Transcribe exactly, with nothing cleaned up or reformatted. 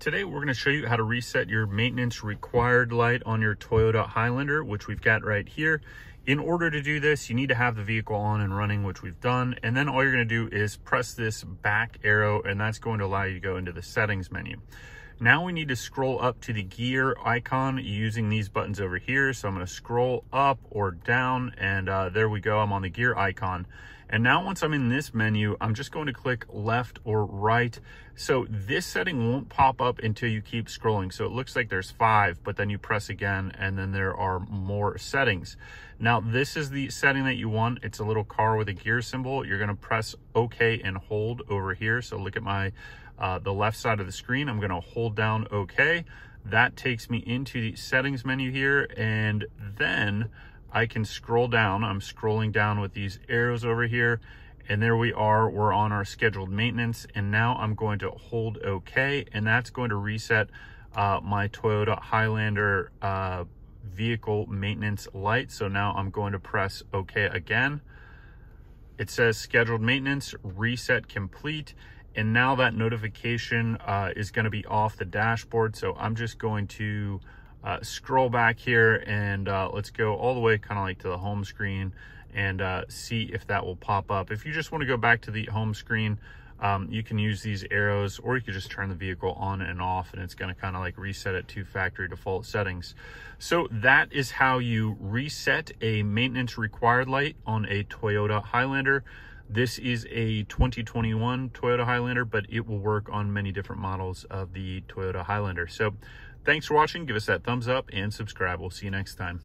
Today we're going to show you how to reset your maintenance required light on your Toyota Highlander, which we've got right here. In order to do this, you need to have the vehicle on and running, which we've done. And then all you're going to do is press this back arrow, and that's going to allow you to go into the settings menu. Now we need to scroll up to the gear icon using these buttons over here. So I'm going to scroll up or down, and uh, there we go. I'm on the gear icon. And now once I'm in this menu, I'm just going to click left or right. So this setting won't pop up until you keep scrolling. So it looks like there's five, but then you press again and then there are more settings. Now this is the setting that you want. It's a little car with a gear symbol. You're gonna press okay and hold over here. So look at my, uh, the left side of the screen. I'm gonna hold down okay. That takes me into the settings menu here, and then I can scroll down. I'm scrolling down with these arrows over here, and there we are. We're on our scheduled maintenance, and now I'm going to hold okay, and that's going to reset uh, my Toyota Highlander uh, vehicle maintenance light. So now I'm going to press okay again. It says scheduled maintenance, reset complete, and now that notification uh, is going to be off the dashboard. So I'm just going to Uh, scroll back here and uh, let's go all the way kind of like to the home screen and uh, see if that will pop up. If you just want to go back to the home screen, um, you can use these arrows, or you could just turn the vehicle on and off, and it's going to kind of like reset it to factory default settings. So that is how you reset a maintenance required light on a Toyota Highlander. This is a twenty twenty-one Toyota Highlander, but it will work on many different models of the Toyota Highlander. So thanks for watching. Give us that thumbs up and subscribe. We'll see you next time.